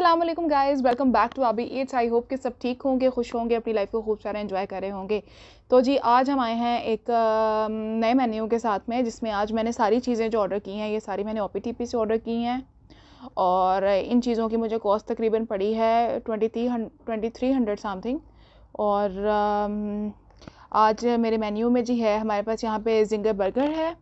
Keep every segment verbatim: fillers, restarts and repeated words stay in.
अस्सलाम वालेकुम guys, welcome back to Aabi eats. I hope कि सब ठीक होंगे, खुश होंगे, अपनी लाइफ को खूब सारा एंजॉय कर रहे होंगे। तो जी आज हम आए हैं एक नए मेन्यू के साथ में, जिसमें आज मैंने सारी चीज़ें जो ऑर्डर की हैं ये सारी मैंने ओ पी टी पी से ऑर्डर की हैं, और इन चीज़ों की मुझे कॉस्ट तकरीबन पड़ी है twenty three twenty three hundred something. और आज मेरे मेन्यू में जी है, हमारे पास यहाँ पे जिंगर बर्गर है,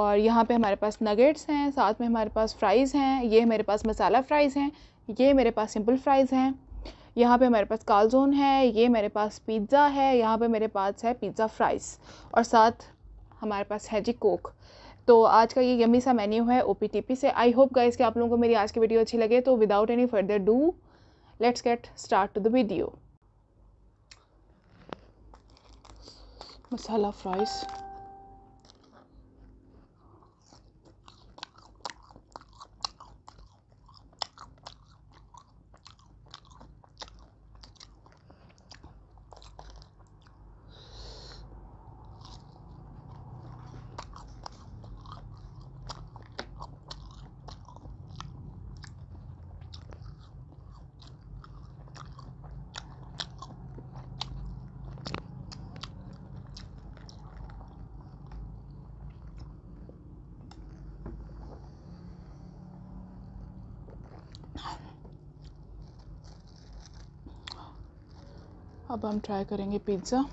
और यहाँ पे हमारे पास नगेट्स हैं, साथ में हमारे पास फ़्राइज़ हैं। ये मेरे पास मसाला फ़्राइज़ हैं, ये मेरे पास सिंपल फ़्राइज़ हैं, यहाँ पे हमारे पास कालजोन है, ये मेरे पास पिज़्ज़ा है, यहाँ पे मेरे पास है पिज़्ज़ा फ़्राइज़, और साथ हमारे पास है जी कोक। तो आज का ये यमी सा मेन्यू है ओ पी टी पी से। आई होप गाइस कि आप लोगों को मेरी आज की वीडियो अच्छी लगे। तो without any further do let's get start to the video. Masala fries अब हम ट्राई करेंगे पिज़्ज़ा।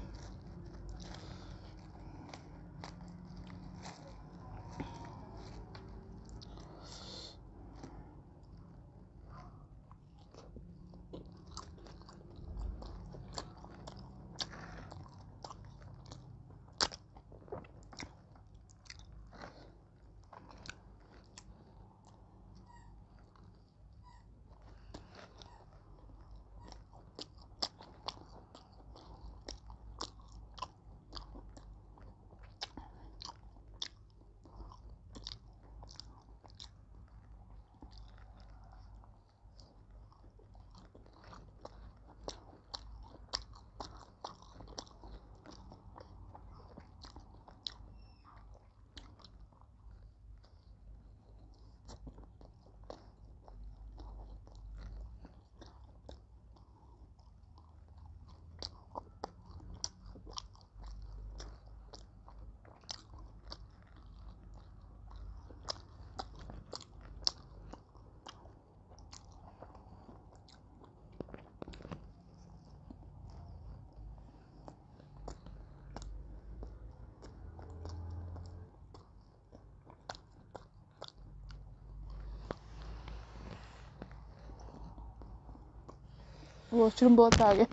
वॉशरूम बहुत आगे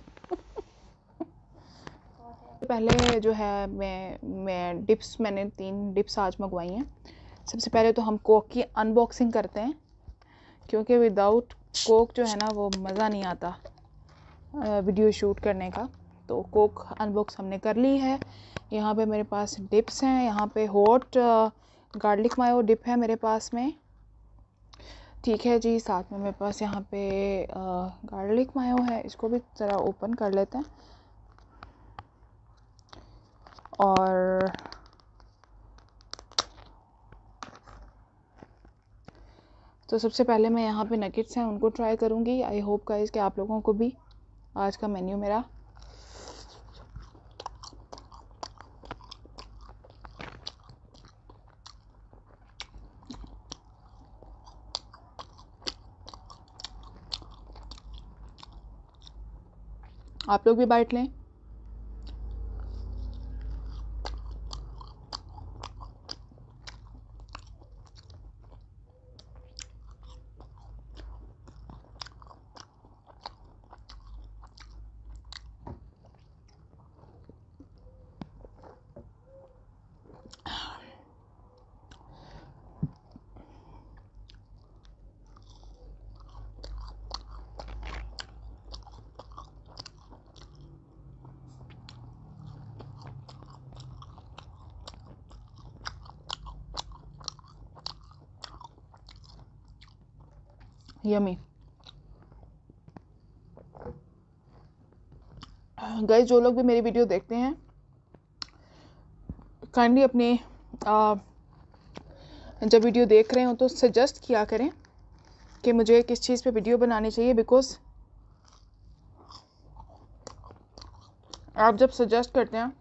पहले जो है मैं मैं डिप्स मैंने तीन डिप्स आज मंगवाई हैं। सबसे पहले तो हम कोक की अनबॉक्सिंग करते हैं, क्योंकि विदाउट कोक जो है ना वो मज़ा नहीं आता वीडियो शूट करने का। तो कोक अनबॉक्स हमने कर ली है। यहाँ पे मेरे पास डिप्स हैं, यहाँ पे हॉट गार्लिक मायो डिप है मेरे पास में, ठीक है जी। साथ में मेरे पास यहाँ पे गार्लिक मायो है, इसको भी ज़रा ओपन कर लेते हैं। और तो सबसे पहले मैं यहाँ पे नगेट्स हैं उनको ट्राई करूँगी। आई होप गाइस कि आप लोगों को भी आज का मेन्यू मेरा आप लोग भी बाइट लें। यमी गाइस, जो लोग भी मेरी वीडियो देखते हैं काइंडली अपने आ, जब वीडियो देख रहे हो तो सजेस्ट किया करें कि मुझे किस चीज़ पे वीडियो बनानी चाहिए, बिकॉज आप जब सजेस्ट करते हैं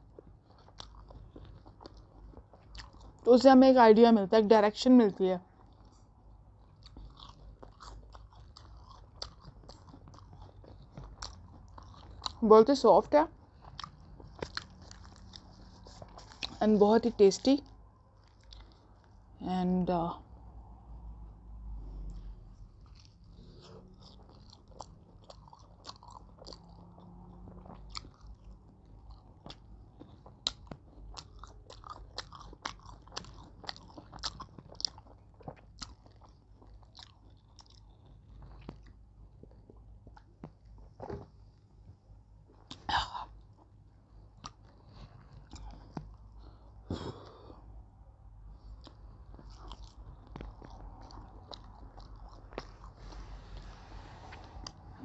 तो उससे हमें एक आइडिया मिलता है, एक डायरेक्शन मिलती है। बहुत ही सॉफ्ट है एंड बहुत ही टेस्टी एंड uh,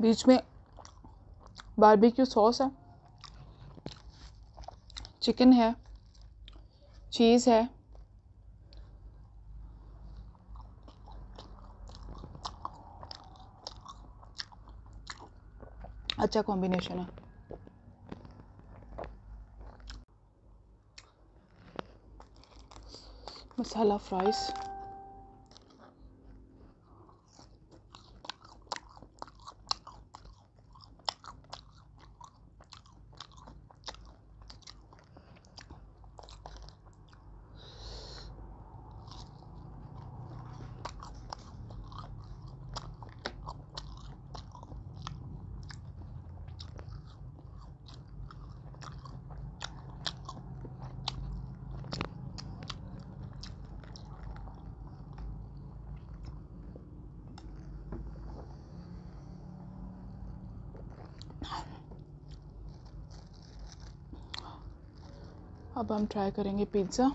बीच में बारबेक्यू सॉस है, चिकन है, चीज़ है, अच्छा कॉम्बिनेशन है। मसाला फ्राइज़ अब हम ट्राई करेंगे पिज़्ज़ा।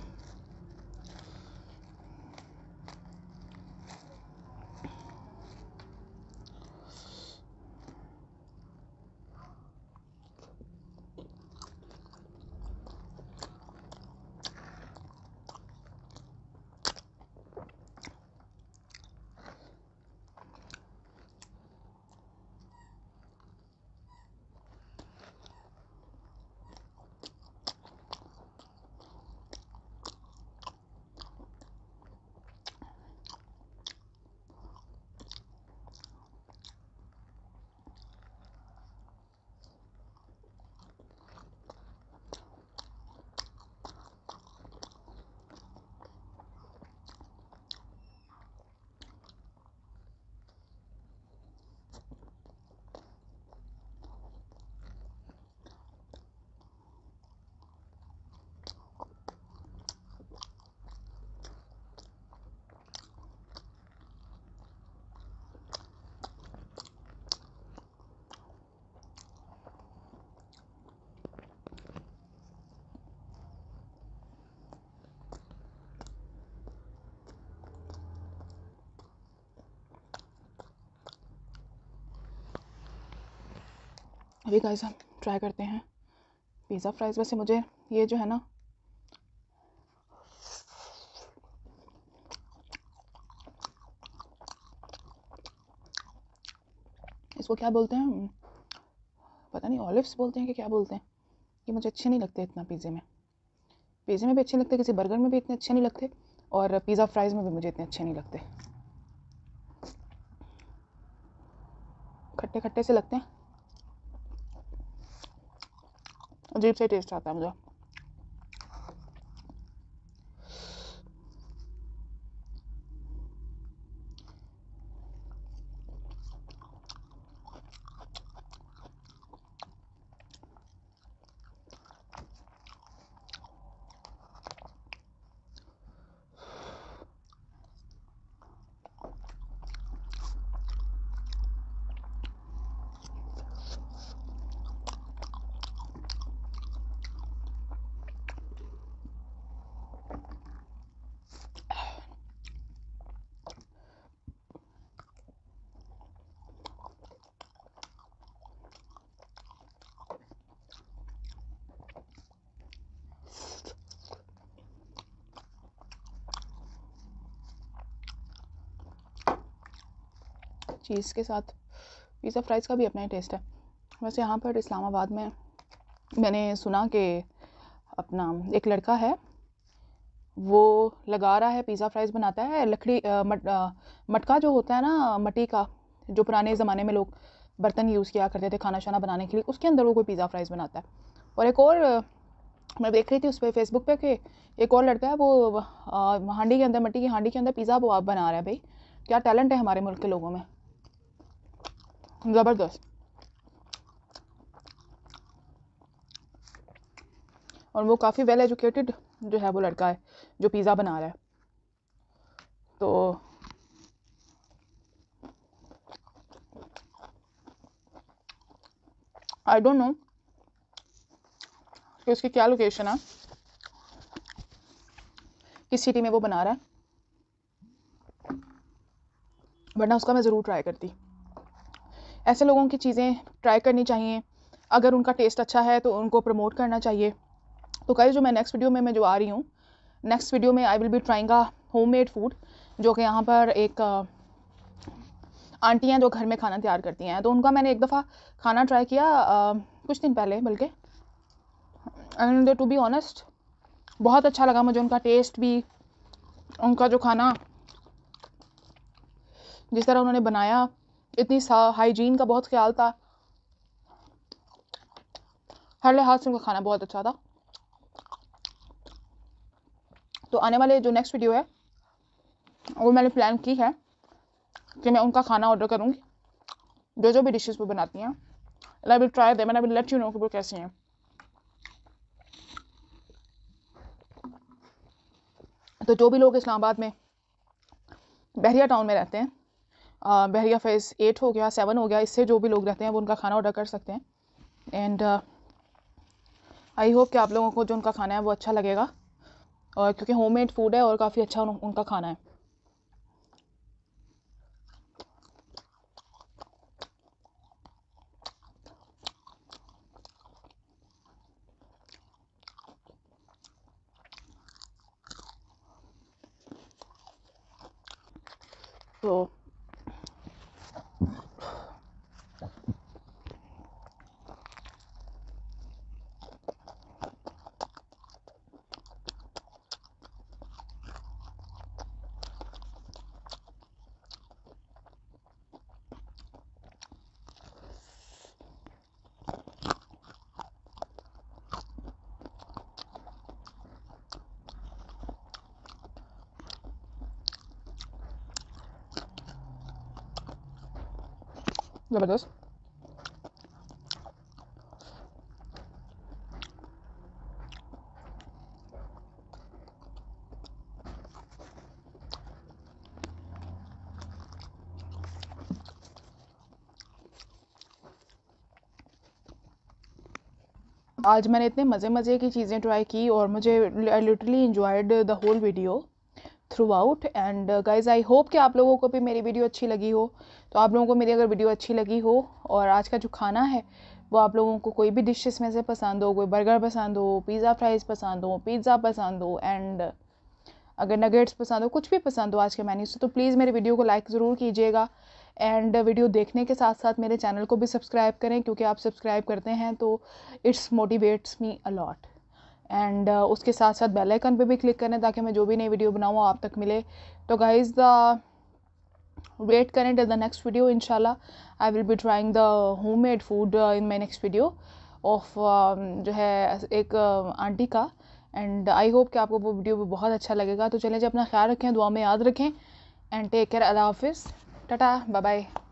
अभी गाइस हम ट्राई करते हैं पिज़्ज़ा फ्राइज़। वैसे मुझे ये जो है ना इसको क्या बोलते हैं पता नहीं, ऑलिव्स बोलते हैं कि क्या बोलते हैं, ये मुझे अच्छे नहीं लगते इतना। पिज़्ज़े में पिज़्ज़े में भी अच्छे लगते, किसी बर्गर में भी इतने अच्छे नहीं लगते, और पिज़्ज़ा फ्राइज़ में भी मुझे इतने अच्छे नहीं लगते, खट्टे खट्टे से लगते हैं, अजीब से टेस्ट आता है मुझे। चीज़ के साथ। पिज़्ज़ा फ्राइज़ का भी अपना ही टेस्ट है। वैसे यहाँ पर इस्लामाबाद में मैंने सुना कि अपना एक लड़का है वो लगा रहा है, पिज़्ज़ा फ्राइज़ बनाता है लकड़ी मट, मटका जो होता है ना, मट्टी का, जो पुराने ज़माने में लोग बर्तन यूज़ किया करते थे खाना शाना बनाने के लिए, उसके अंदर वो कोई पिज़्ज़ा फ्राइज़ बनाता है। और एक और मैं देख रही थी उस पर फेसबुक पे कि एक और लड़का है वो हांडी के अंदर, मट्टी की हांडी के अंदर पिज़्ज़ा वो आप बना रहा है। भाई क्या टैलेंट है हमारे मुल्क के लोगों में, ज़बरदस्त। और वो काफ़ी वेल एजुकेटेड जो है वो लड़का है जो पिज़्ज़ा बना रहा है। तो आई डोंट नो कि उसकी क्या लोकेशन है, किस सिटी में वो बना रहा है, वरना उसका मैं ज़रूर ट्राई करती। ऐसे लोगों की चीज़ें ट्राई करनी चाहिए, अगर उनका टेस्ट अच्छा है तो उनको प्रमोट करना चाहिए। तो गाइस जो मैं नेक्स्ट वीडियो में मैं जो आ रही हूँ, नेक्स्ट वीडियो में I will be trying a homemade food, जो कि यहाँ पर एक आंटियाँ जो घर में खाना तैयार करती हैं, तो उनका मैंने एक दफ़ा खाना ट्राई किया आ, कुछ दिन पहले बल्कि, एंड टू बी ऑनेस्ट बहुत अच्छा लगा मुझे। उनका टेस्ट भी, उनका जो खाना जिस तरह उन्होंने बनाया, इतनी हाइजीन का बहुत ख्याल था, हर लिहाज से उनका खाना बहुत अच्छा था। तो आने वाले जो नेक्स्ट वीडियो है वो मैंने प्लान की है कि मैं उनका खाना ऑर्डर करूँगी, जो जो भी डिशेस वो बनाती हैं, I will try them and I will let you know कि वो कैसी हैं। तो जो भी लोग इस्लामाबाद में बहरिया टाउन में रहते हैं, आ, बहरिया फेज़ एट हो गया, सेवन हो गया, इससे जो भी लोग रहते हैं वो उनका खाना ऑर्डर कर सकते हैं। एंड आई होप कि आप लोगों को जो उनका खाना है वो अच्छा लगेगा, और क्योंकि होममेड फूड है और काफ़ी अच्छा उन, उनका खाना है। तो ज़बरदस्त। आज मैंने इतने मज़े मज़े की चीज़ें ट्राई की और मुझे I literally enjoyed the whole video throughout. And guys I hope कि आप लोगों को भी मेरी वीडियो अच्छी लगी हो। तो आप लोगों को मेरी अगर वीडियो अच्छी लगी हो और आज का जो खाना है वो आप लोगों को कोई भी डिशेस में से पसंद हो, कोई बर्गर पसंद हो, पिज़्ज़ा फ्राइज़ पसंद हो, पिज़्ज़ा पसंद हो, एंड अगर नगेट्स पसंद हो, कुछ भी पसंद हो आज के मेन्यू से, तो प्लीज़ मेरे वीडियो को लाइक ज़रूर कीजिएगा। एंड वीडियो देखने के साथ साथ मेरे चैनल को भी सब्सक्राइब करें, क्योंकि आप सब्सक्राइब करते हैं तो it's motivates me a lot. And uh, उसके साथ साथ बेल आइकन पे भी क्लिक करें ताकि मैं जो भी नई वीडियो बनाऊँ आप तक मिले। तो गाइज़ द वेट करें टिल द नेक्स्ट वीडियो, इंशाल्लाह I will be trying the homemade food in my next video of जो है एक uh, आंटी का। एंड आई होप कि आपको वो वीडियो भी बहुत अच्छा लगेगा। तो चलें जी, अपना ख्याल रखें, दुआ में याद रखें, एंड टेक केयर। अल्लाह हाफिज़, टाटा, बाय बाय।